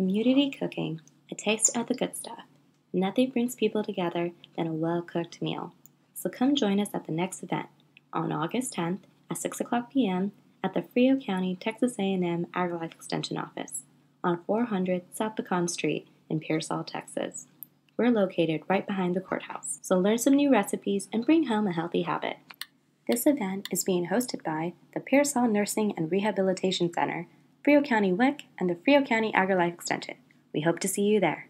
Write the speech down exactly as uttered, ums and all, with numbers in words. Community cooking, a taste of the good stuff. Nothing brings people together than a well-cooked meal. So come join us at the next event on August tenth at six o'clock p m at the Frio County, Texas A and M AgriLife Extension Office on four hundred South Pecan Street in Pearsall, Texas. We're located right behind the courthouse, so learn some new recipes and bring home a healthy habit. This event is being hosted by the Pearsall Nursing and Rehabilitation Center, Frio County W I C, and the Frio County AgriLife Extension. We hope to see you there.